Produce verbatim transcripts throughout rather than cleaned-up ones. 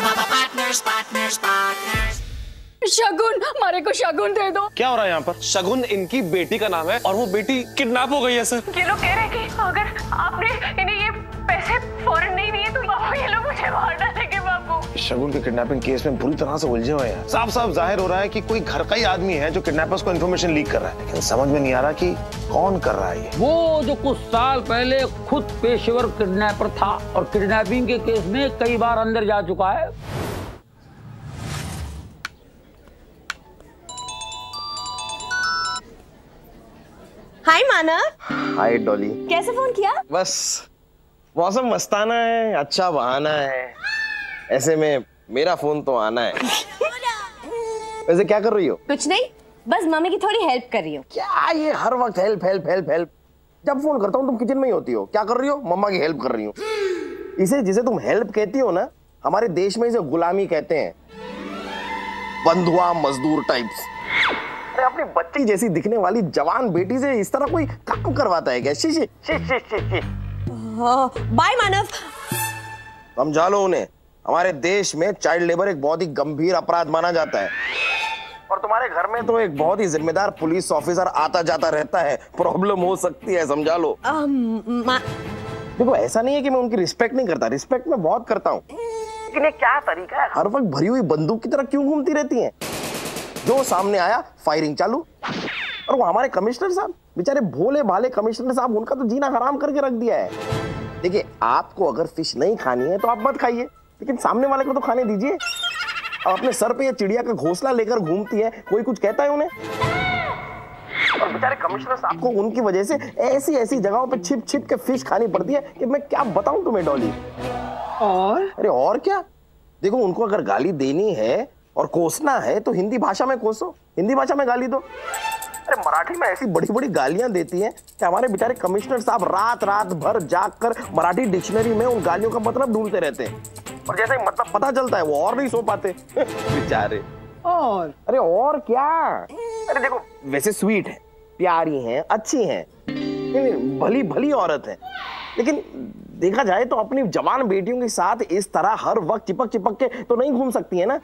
partners, partners, partners. शगुन, हमारे को शगुन दे दो। क्या हो रहा है यहाँ पर? शगुन इनकी बेटी का नाम है और वो बेटी किडनैप हो गई है सर। ये लोग कह रहे हैं कि अगर आपने इन्हें ये पैसे फौरन नहीं दिए तो बाबू ये लोग मुझे मार डालेंगे बाबू। शगुन के किडनैपिंग केस में बुरी तरह से उलझे हुए हैं। साफ साफ जाहिर हो रहा है कि कोई घर का ही आदमी है जो किडनैपर्स को इन्फॉर्मेशन लीक कर रहा है, लेकिन समझ में नहीं आ रहा कि कौन कर रहा है ये। वो जो कुछ साल पहले खुद पेशेवर किडनैपर था और किडनैपिंग के केस में कई बार अंदर जा चुका है। हाय मानव। हाय डॉली। कैसे फोन किया? बस मौसम मस्ताना है, अच्छा बहाना है, ऐसे में मेरा फोन तो आना है। वैसे क्या कर रही हो? कुछ नहीं, बस मम्मी की थोड़ी हेल्प कर रही हूँ। क्या ये हर वक्त हेल्प हेल्प हेल्प हेल्प? जब फोन करता हूँ तुम किचन में ही होती हो। क्या कर रही हो? मम्मा की हेल्प कर रही हूँ। इसे जिसे तुम हेल्प कहती हो ना, हमारे देश में इसे गुलामी कहते हैं, बंधुआ मजदूर टाइप्स। अपनी बच्ची जैसी दिखने वाली जवान बेटी से इस तरह कोई काम करवाता है क्या? शी शी शी शी शी शी। बाय मानव। समझा लो उन्हें, हमारे देश में चाइल्ड लेबर एक बहुत ही गंभीर अपराध माना जाता है और तुम्हारे घर में तो एक बहुत ही जिम्मेदार पुलिस ऑफिसर आता जाता रहता है, प्रॉब्लम हो सकती है, समझा लो। देखो ऐसा नहीं है कि मैं उनकी रिस्पेक्ट नहीं करता, रिस्पेक्ट मैं बहुत करता हूँ, लेकिन ये क्या तरीका है, हर वक्त भरी हुई बंदूक की तरह क्यों घूमती रहती है? जो सामने आया फायरिंग चालू। और वो हमारे कमिश्नर साहब बेचारे भोले भाले कमिश्नर साहब, उनका तो जीना हराम करके रख दिया है। देखिए आपको अगर फिश नहीं खानी है तो आप मत खाइए, लेकिन सामने वाले को तो खाने दीजिए। और अपने सर पे ये चिड़िया का घोंसला लेकर घूमती है, कोई कुछ कहता है उन्हें? और बेचारे कमिश्नर साहब को उनकी वजह से ऐसी ऐसी जगहों पर छिप छिप के फिश खानी पड़ती है कि मैं क्या बताऊं तुम्हें डॉली। और अरे और क्या, देखो उनको अगर गाली देनी है और कोसना है तो हिंदी भाषा में कोसो, हिंदी भाषा में गाली दो। अरे मराठी में ऐसी बड़ी बड़ी गालियां देती हैं कि हमारे बेचारे कमिश्नर साहब रात रात भर जागकर मराठी डिक्शनरी में उन गालियों का मतलब ढूंढते रहते हैं और जैसे मतलब पता चलता है वो और नहीं सो पाते बेचारे। और अरे और क्या, अरे देखो वैसे स्वीट है, प्यारी है, अच्छी है, भली भली औरत है, लेकिन देखा जाए तो अपनी जवान बेटियों के साथ इस तरह हर वक्त चिपक चिपक के तो नहीं घूम सकती है ना,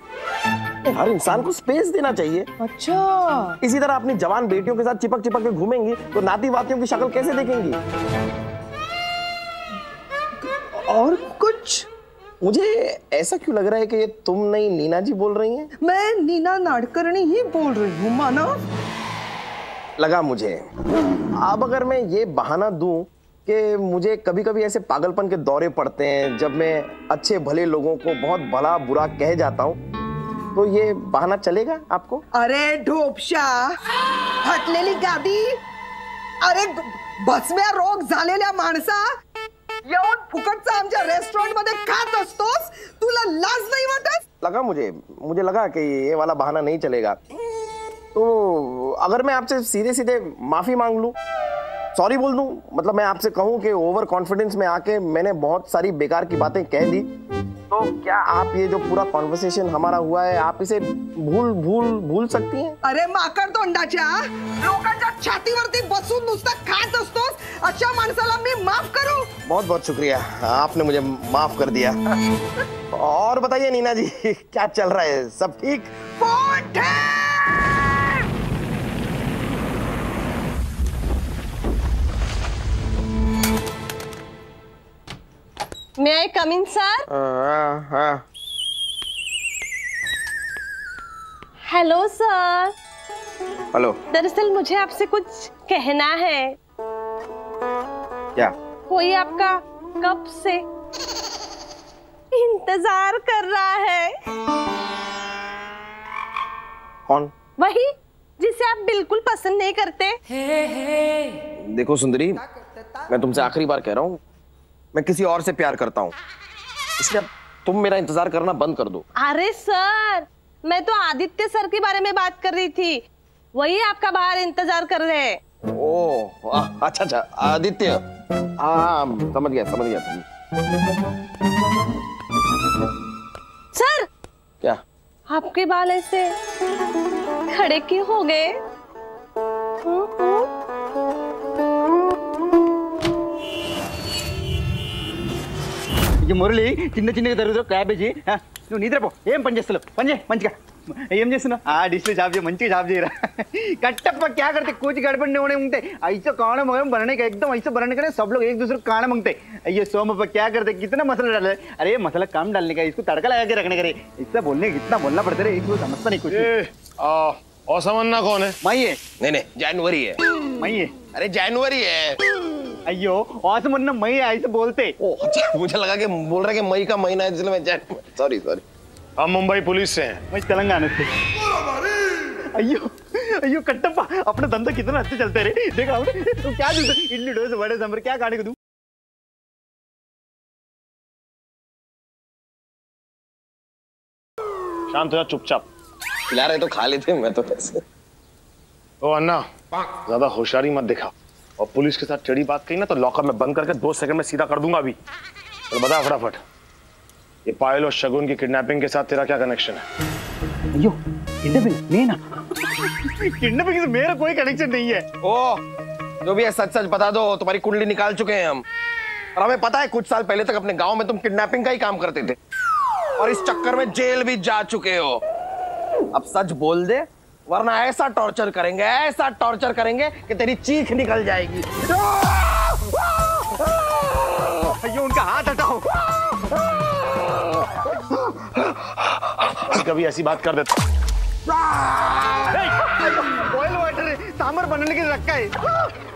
हर इंसान को स्पेस देना चाहिए। अच्छा, इसी तरह अपनी जवान बेटियों के साथ चिपक चिपक के घूमेंगी तो नाती वातियों की शक्ल कैसे देखेंगी? और कुछ मुझे ऐसा क्यों लग रहा है कि ये तुम नहीं नीना जी बोल रही हैं? मैं नीना नाडकर्णी ही बोल रही हूँ मानव। लगा मुझे। अब अगर मैं ये बहाना दूं कि मुझे कभी कभी ऐसे पागलपन के दौरे पड़ते हैं जब मैं अच्छे भले लोगों को बहुत भला बुरा कह जाता हूँ, तो ये बहाना चलेगा आपको? अरे ढोपशा हटलेली गादी, अरे बसम्या रोग झालेल्या माणसा येऊन फुकटचा आमच्या रेस्टॉरंट मध्ये खात असतोस, तुला लाज नाही वाटत? लगा मुझे, मुझे लगा कि ये वाला बहाना नहीं चलेगा। तो अगर मैं आपसे सीधे सीधे माफी मांग लूं, सॉरी बोल दूं, मतलब मैं आपसे कहूं कि ओवर कॉन्फिडेंस में आके मैंने बहुत सारी बेकार की बातें कह दी, तो क्या आप ये जो पूरा कॉन्वर्सेशन हमारा हुआ है आप इसे भूल भूल भूल सकती हैं? अरे माकड तोंडाच्या, लोकांच्या छातीवरती बसून नुसता खात असतोस, अच्छा माणसाला मी माफ करू? बहुत बहुत शुक्रिया, आपने मुझे माफ कर दिया। और बताइए नीना जी क्या चल रहा है, सब ठीक? May I come in, sir? Uh, uh. Hello, sir. Hello. दरअसल मुझे आपसे कुछ कहना है। क्या? कोई आपका कब से इंतजार कर रहा है। कौन? वही जिसे आप बिल्कुल पसंद नहीं करते। hey, hey. देखो सुंदरी, मैं तुमसे आखिरी बार कह रहा हूँ, मैं किसी और से प्यार करता हूँ, इसलिए तुम मेरा इंतजार करना बंद कर दो। अरे सर, मैं तो आदित्य सर के बारे में बात कर रही थी, वही आपका बाहर इंतजार कर रहे हैं। ओह अच्छा अच्छा आदित्य, हाँ समझ गया समझ गया। सर क्या आपके बाल ऐसे खड़े क्यों हो गए? ఈ మురళి చిన్న చిన్నగా దరుదు క్యాబేజీ నువ్వు నిద్రపో ఏం పని చేస్తలేవు పని చేయి మంచిగా ఏం చేస్తున్నావు ఆ డిష్లో జాబ్ చేయి మంచిగా జాబ్ చేయరా కట్టప్ప క్యా करते కూచి గడపండి ఉంటాయి ఐసో కాణం బననే కా एकदम ఐసో బననే కా सब लोग एक दूसरे को कान मांगते ये सोमप्पा क्या करते कितना मसाला डाल अरे मसाला कम डालने का इसको तड़का लगा के रखने का रे इससे बोलने कितना बोलना पड़ता रे इसको समझता नहीं कुछ आ असमन्ना कौन है मैं है नहीं नहीं जनवरी है मैं है अरे जनवरी है अयो असमन्ना मई ऐसे बोलते ओ अच्छा मुझे लगा कि बोल रहा है कि मई का महीना है इसलिए मैं जैन सॉरी सॉरी हम मुंबई पुलिस से हैं मैं तेलंगाना से अयो अयो कट्टप्पा अपना धंधा कितना अच्छे चलते रे देखा आपने तो क्या दूं इडली डोसा वड़े सांभर क्या खाने को दूं शाम तो चुपचाप खिला रहे तो खा लेते मैं तो कैसे ओ अन्ना ज्यादा होशियारी मत दिखा और पुलिस के साथ चढ़ी बात कही ना तो लॉकअप में बंद करके दो सेकंड में सीधा कर दूंगा अभी और बता फटाफट ये पायल और शगुन की किडनैपिंग के साथ तेरा क्या कनेक्शन है यो किडनैपिंग नहीं ना किडनैपिंग से मेरा कोई कनेक्शन नहीं है ओ जो भी है सच सच बता दो तुम्हारी कुंडली निकाल चुके हैं हम और हमें पता है कुछ साल पहले तक अपने गाँव में तुम किडनैपिंग का ही काम करते थे और इस चक्कर में जेल भी जा चुके हो अब सच बोल दे वरना ऐसा टॉर्चर करेंगे ऐसा टॉर्चर करेंगे कि तेरी चीख निकल जाएगी अयो उनका हाथ हटाओ कभी ऐसी बात कर देता बॉयल वाटर सांभर बनने के रखा है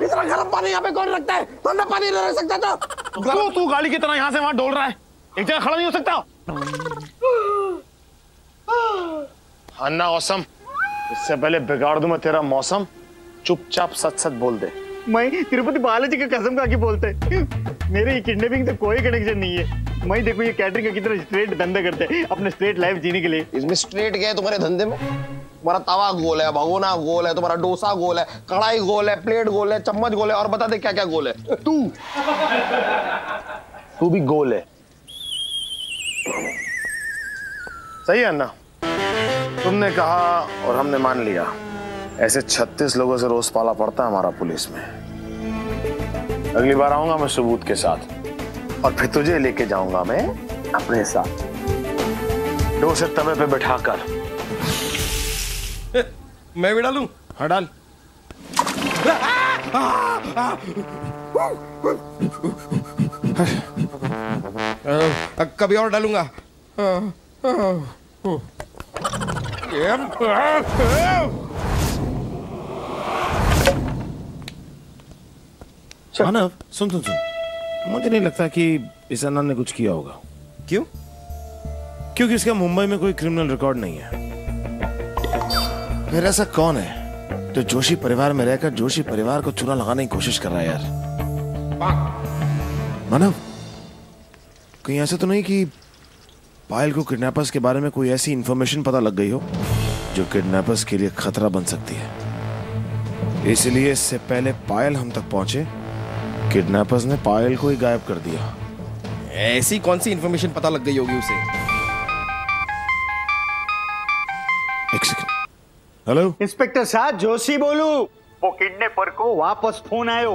इतना गर्म पानी यहाँ पे कौन रखता है ठंडा पानी रह सकता था तू तू गाड़ी की तरह यहाँ से वहां डोल रहा है एक जगह खड़ा नहीं हो सकता अन्ना औसम इससे पहले बिगाड़ दूं मैं तेरा मौसम चुपचाप सच सच बोल दे मैं तिरुपति बालाजी की कसम खा के बोलते मेरे किडनैपिंग से कोई कनेक्शन नहीं है मैं देखो ये कैटरिंग का कितना स्ट्रेट धंधा करते हैं अपने स्ट्रेट लाइफ जीने के लिए इसमें स्ट्रेट क्या है तुम्हारे धंधे में तुम्हारा तवा गोल है भगोना गोल है तुम्हारा डोसा गोल है कढ़ाई गोल है प्लेट गोल है चम्मच गोल है और बता दे क्या क्या गोल है तू तू भी गोल है सही है ना तुमने कहा और हमने मान लिया ऐसे छत्तीस लोगों से रोज पाला पड़ता है हमारा पुलिस में अगली बार आऊंगा मैं सबूत के साथ और फिर तुझे लेके जाऊंगा मैं अपने साथ दो से तवे पे बैठाकर मैं भी डालूं हाँ डाल कभी और डालूंगा मानव सुन सुन सुन मुझे नहीं लगता कि इस अन्ना ने कुछ किया होगा क्यों क्योंकि इसका मुंबई में कोई क्रिमिनल रिकॉर्ड नहीं है फिर ऐसा कौन है जो जोशी परिवार में रहकर जोशी परिवार को चूना लगाने की कोशिश कर रहा है यार मानव कहीं ऐसा तो नहीं कि पायल को किडनैपर्स के बारे में कोई ऐसी इंफॉर्मेशन पता लग गई हो जो किडनैपर्स के लिए खतरा बन सकती है इसलिए इससे पहले पायल हम तक पहुंचे किडनैपर्स ने पायल को ही गायब कर दिया ऐसी कौन सी इंफॉर्मेशन पता लग गई होगी उसे एक सेकंड हेलो इंस्पेक्टर साहब जोशी बोलू वो किडनैपर को वापस फोन आयो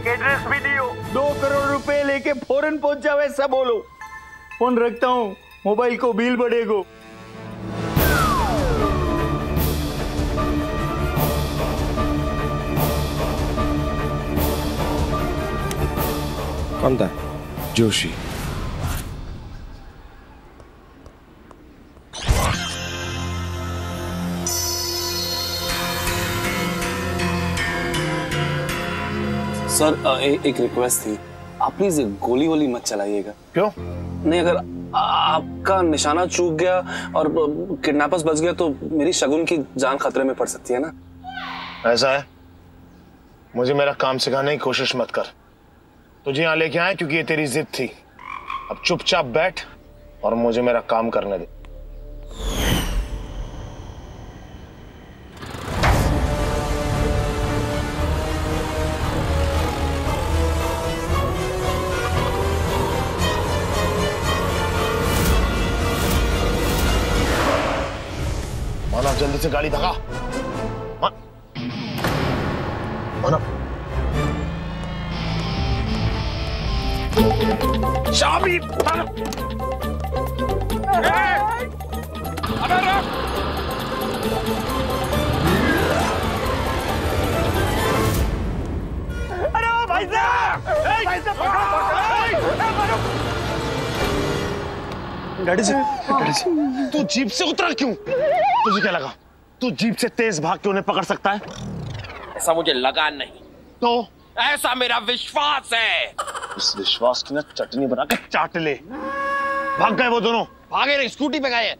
एक एड्रेस भी दियो दो करोड़ रुपए लेके फौरन पहुंच जाओ ऐसा बोलो फोन रखता हूँ मोबाइल को बिल बढ़ेगा कौन था जोशी सर ए, एक रिक्वेस्ट थी आप प्लीज गोली वाली मत चलाइएगा क्यों नहीं अगर आपका निशाना चूक गया और किडनैपर्स बच गया तो मेरी शगुन की जान खतरे में पड़ सकती है ना ऐसा है मुझे मेरा काम सिखाने की कोशिश मत कर तुझे यहाँ लेके आए क्योंकि ये तेरी जिद थी अब चुपचाप बैठ और मुझे मेरा काम करने दे जल्दी से गाड़ी धक्का मानव शामी अरे भाई साहब डैडी जी डैडी जी तू जीप से उतरा क्यों? तुझे क्या लगा तू जीप से तेज भाग के उन्हें पकड़ सकता है? ऐसा मुझे लगा नहीं। तो ऐसा मेरा विश्वास है। इस विश्वास की ना चटनी बना के चाट ले। भाग गए वो दोनों। भागे नहीं, स्कूटी पे गए।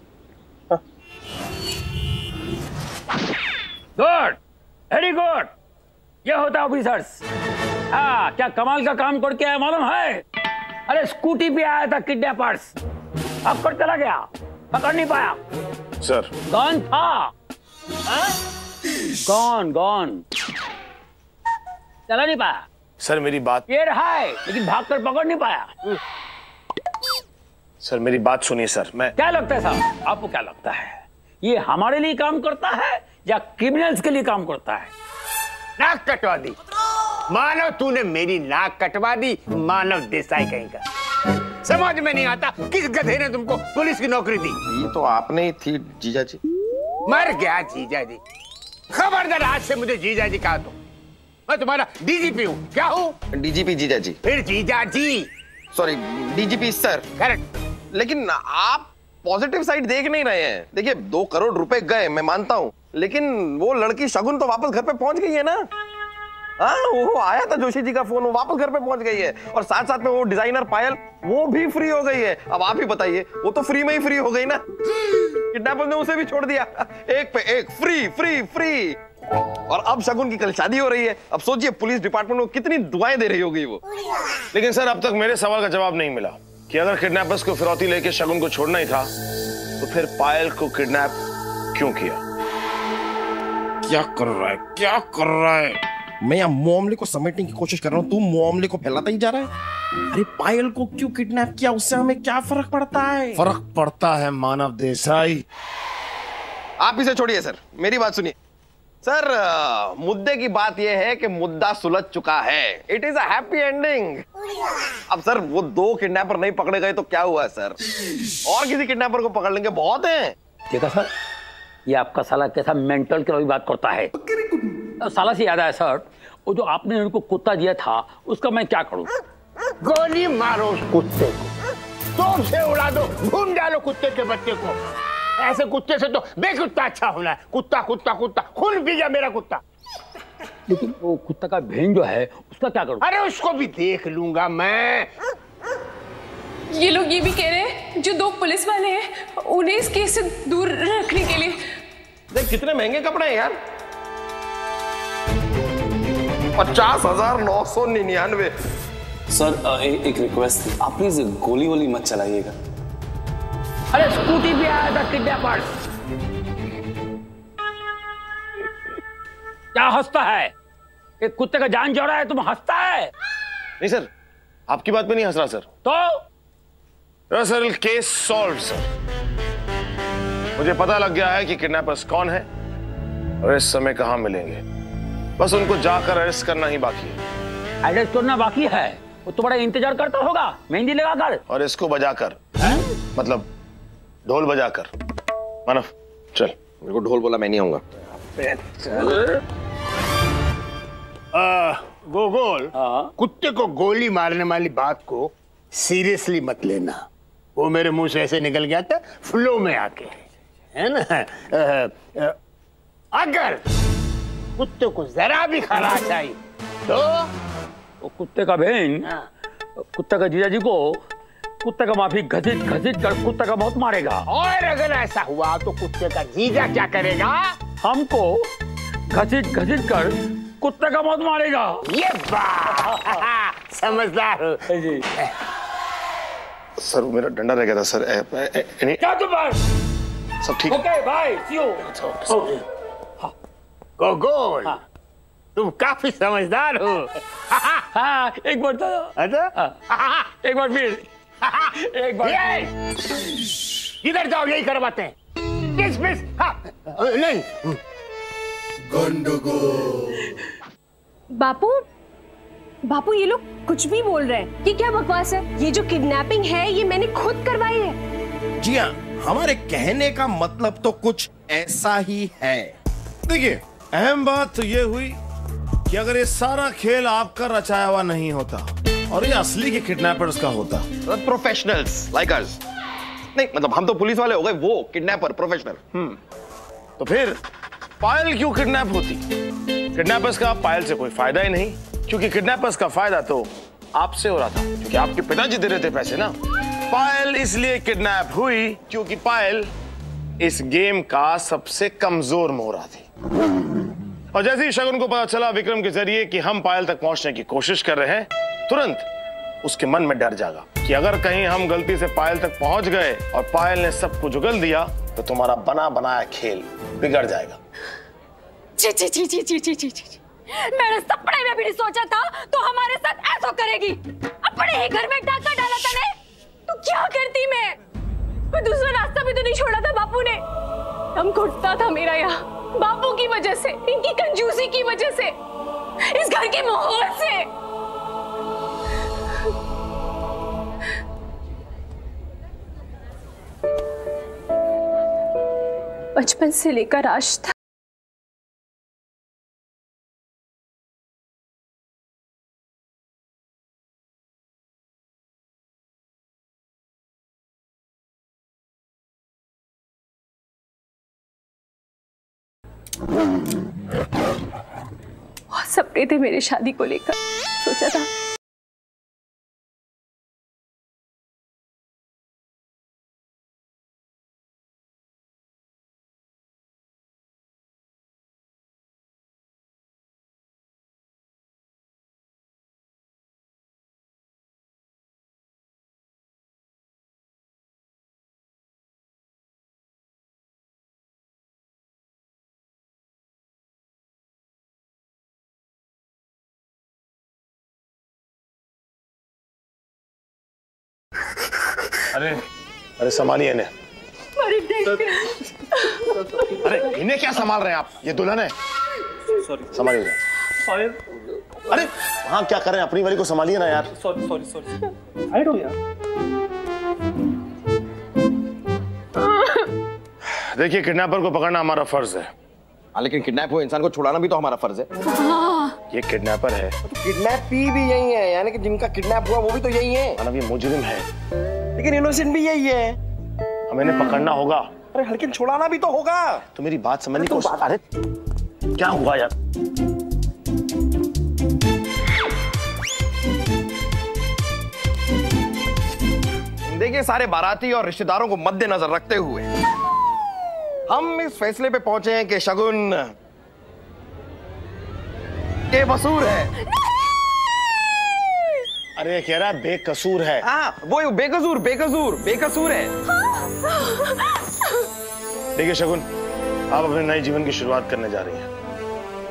Good, very good. ये होता है ऑफिसर्स। हाँ, क्या कमाल का काम करके आया मालूम है? अरे स्कूटी पे आया था किडनैपर्स। अब कर चला गया, पकड़ नहीं पाया। सर। गॉन था। Gone gone. चला नहीं पाया। सर मेरी बात ये रहा है लेकिन भागकर पकड़ नहीं पाया। सर मेरी बात सुनिए सर। मैं क्या लगता है साहब आपको क्या लगता है ये हमारे लिए काम करता है या क्रिमिनल्स के लिए काम करता है? नाक कटवा दी मानव तूने मेरी नाक कटवा दी मानव देसाई कहीं का। समझ में नहीं आता किस गधे ने तुमको पुलिस की नौकरी दी? ये तो आपने ही थी जीजा जी। मर गया जीजा जी। खबरदार आज से मुझे जीजा जी कहा तुम। मैं तुम्हारा डीजीपी हूँ। क्या हूँ? डीजीपी जीजा जी। फिर जीजा जी सॉरी डीजीपी सर। करेक्ट। लेकिन आप पॉजिटिव साइड देख नहीं रहे हैं। देखिए दो करोड़ रुपए गए मैं मानता हूँ लेकिन वो लड़की शगुन तो वापस घर पे पहुंच गई है ना। हाँ वो आया था जोशी जी का फोन, वो वापस घर पे पहुंच गई है और साथ साथ में वो डिजाइनर पायल वो भी फ्री हो गई है। अब आप ही बताइए वो तो फ्री में ही फ्री हो गई ना। किडनैपर ने उसे भी छोड़ दिया। एक पे एक फ्री फ्री फ्री। और अब शगुन की कल शादी हो रही है। अब सोचिए पुलिस डिपार्टमेंट को कितनी दुआएं दे रही होगी वो। लेकिन सर अब तक मेरे सवाल का जवाब नहीं मिला कि अगर किडनैपर्स को फिरौती लेके शगुन को छोड़ना ही था तो फिर पायल को किडनैप क्यों किया? क्या कर रहा है क्या कर रहा है? मैं यहाँ मामले को समेटने की कोशिश कर रहा हूँ, तू मामले को फैलाता ही जा रहा है। अरे पायल को क्यों किडनैप किया उससे हमें क्या फर्क पड़ता है? फर्क पड़ता है मानव देसाई। आप इसे छोड़िए सर, मेरी बात सुनिए सर। मुद्दे की बात यह है कि मुद्दा सुलझ चुका है। It is a happy ending. अब सर वो दो किडनैपर नहीं पकड़े गए तो क्या हुआ सर? और किसी किडनैपर को पकड़ लेंगे, बहुत है। देखा सर ये आपका साला कैसा मेंटल की बात करता है। साला से याद आया सर वो जो आपने उनको कुत्ता दिया था उसका मैं क्या करूँ? गोली मारो उस कुत्ते को, तोप से उड़ा दो, घूम डालो कुत्ते के बच्चे को। ऐसे कुत्ते से तो बेकुत्ता अच्छा होना है। कुत्ता कुत्ता कुत्ता खून पी गया मेरा कुत्ता। लेकिन वो कुत्ता का भेंग जो है उसका क्या करूं? अरे उसको भी देख लूंगा मैं। ये लोग ये भी कह रहे हैं जो दो पुलिस वाले हैं उन्हें इस केस से दूर रखने के लिए। देख कितने महंगे कपड़े हैं यार। पचास हजार नौ सौ निन्यानवे। सर ए, एक रिक्वेस्ट थी, आप प्लीज गोली वोली मत चलाइएगा। अरे स्कूटी भी आया था किडनैपर्स। क्या हंसता है? एक कुत्ते का जान जोड़ा है तुम हंसता है? नहीं सर आपकी बात पे नहीं हंस रहा सर। तो दरअसल केस सॉल्व सर। मुझे पता लग गया है कि किडनैपर्स कौन है और इस समय कहां मिलेंगे। बस उनको जाकर अरेस्ट करना ही बाकी है। अरेस्ट करना बाकी है? वो तुम्हारा इंतजार करता होगा मेहंदी लगाकर और इसको बजाकर, मतलब ढोल बजाकर। मानव चल। मेरे को ढोल बोला मैं नहीं आऊंगा। गोगोल कुत्ते को गोली मारने वाली बात को सीरियसली मत लेना। वो मेरे मुंह से ऐसे निकल गया था फ्लो में आके, है ना। आ, आ, अगर कुत्ते को जरा भी खराश आई तो वो कुत्ते का बहन कुत्ते का जीजा जी को कुत्ते का माफी घसीट घसीट कर कुत्ते का बहुत मारेगा। और अगर ऐसा हुआ तो कुत्ते का जीजा क्या करेगा? हमको घसीट घसीट कर कुत्ते का बहुत मारेगा। ये बात समझदार हो जी। सर मेरा डंडा रह गया था सर। ए, ए, ए, ए, क्या तो बात सब ठीक? ओके भाई सी यू। ओके गोगोल तुम काफी समझदार हो। हाँ एक बार तो एक बार फिर एक बार इधर जाओ यही करवाते हैं। किस मिस नहीं बापू बापू ये लोग कुछ भी बोल रहे हैं, ये क्या बकवास है? ये जो किडनैपिंग है ये मैंने खुद करवाई है। जी हाँ, हमारे कहने का मतलब तो कुछ ऐसा ही है। देखिए अहम बात तो ये हुई कि अगर ये सारा खेल आपका रचाया हुआ नहीं होता और ये असली के किडनैपर्स का होता, प्रोफेशनल्स लाइक अस, नहीं मतलब हम तो पुलिस वाले हो गए, वो किडनैपर प्रोफेशनल। हम्म, तो फिर पायल क्यों किडनैप होती? किडनैपर्स का पायल से कोई फायदा ही नहीं, क्योंकि किडनैपर्स का फायदा तो आपसे हो रहा था, क्योंकि आपके पिताजी दे रहे थे पैसे ना। पायल इसलिए किडनैप हुई क्योंकि पायल इस गेम का सबसे कमजोर मोहरा थी, और जैसे ही शगुन को पता चला विक्रम के जरिए कि हम पायल तक पहुंचने की कोशिश कर रहे हैं, तुरंत उसके मन में डर जागा कि अगर कहीं हम गलती से पायल तक पहुंच गए और पायल ने सब कुछ उगल दिया तो तुम्हारा बना बनाया खेल बिगड़ जाएगा। जी जी जी जी जी जी जी जी मैंने सपने में भी नहीं सोचा था तो हमारे साथ ऐसा करेगी। अपने ही घर में डाका डाला था ने? तू क्या करती मैं? मैं दूसरा रास्ता भी तो नहीं छोड़ा था बापू ने। हम घुटता था मेरा यहाँ बापू की वजह से, इनकी कंजूसी की वजह से, इस घर के माहौल से। बचपन से लेकर आज तक बहुत सपने थे मेरे शादी को लेकर, सोचा था अरे अरे संभालिए इन्हें। अरे इन्हें क्या संभाल रहे हैं आप? ये दुल्हन है, संभालिए। अरे वहाँ क्या कर रहे हैं? अपनी बारी को संभालिए ना यार। Sorry sorry sorry I don't यार। देखिए किडनैपर को पकड़ना हमारा फर्ज है, लेकिन किडनैप हुए इंसान को छुड़ाना भी तो हमारा फर्ज है। हाँ। ये किडनैपर है, किडनैपी भी यही है, यानी कि जिनका किडनैप हुआ वो भी तो यही है। मानव ये मुजरिम है लेकिन इनोसेंट भी यही है, हमें इन्हें पकड़ना होगा। अरे लेकिन छुड़ाना भी तो होगा। तो मेरी बात समझने की कोशिश। अरे क्या हुआ यार? देखिए सारे बाराती और रिश्तेदारों को मद्देनजर रखते हुए हम इस फैसले पे पहुंचे हैं कि शगुन के बसूर है। अरे कह रहा बेकसूर है। हाँ वो बेकसूर बेकसूर बेकसूर है। देखिए शगुन, आप अपने नए जीवन की शुरुआत करने जा रही हैं,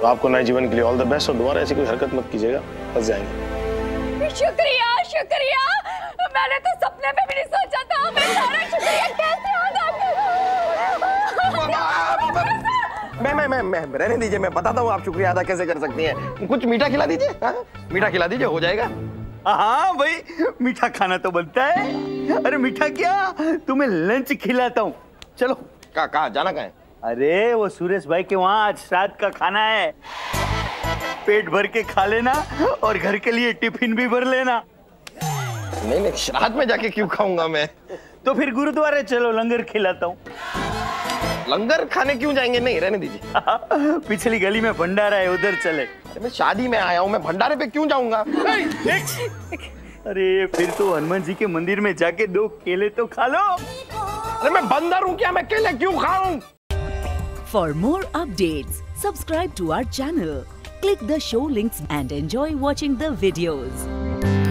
तो आपको नए जीवन के लिए ऑल द बेस्ट, और दोबारा ऐसी कोई हरकत मत कीजिएगा, फंस जाएंगे। शुक्रिया शुक्रिया, मैंने तो सपने में भी नहीं सोचा था। मैं सारा शुक्रिया कैसे अदा करूं? मैं मैं मैं मैं रहने दीजिए, मैं बताता हूँ आप शुक्रिया अदा कैसे कर सकती हैं। कुछ मीठा खिला दीजिए। हाँ मीठा खिला दीजिए, हो जाएगा। हाँ भाई मीठा खाना तो बनता है। अरे मीठा क्या, तुम्हें लंच खिलाता हूँ, चलो। कहाँ कहाँ जाना, कहाँ है? अरे वो सुरेश भाई के वहाँ आज रात का खाना है, पेट भर के खा लेना और घर के लिए टिफिन भी भर लेना। नहीं नहीं श्राद्ध में जाके क्यों खाऊंगा मैं? तो फिर गुरुद्वारे चलो, लंगर खिलाता हूँ। लंगर खाने क्यों जाएंगे? नहीं रहने दीजिए, पिछली गली में भंडारा है उधर चले। अरे मैं शादी में आया हूँ, मैं भंडारे पे क्यों जाऊंगा? अरे फिर तो हनुमान जी के मंदिर में जाके दो केले तो खा लो। अरे मैं बंदर हूँ क्या? मैं केले क्यों खाऊं? For more update subscribe to our channel, click the show links and enjoy watching the videos.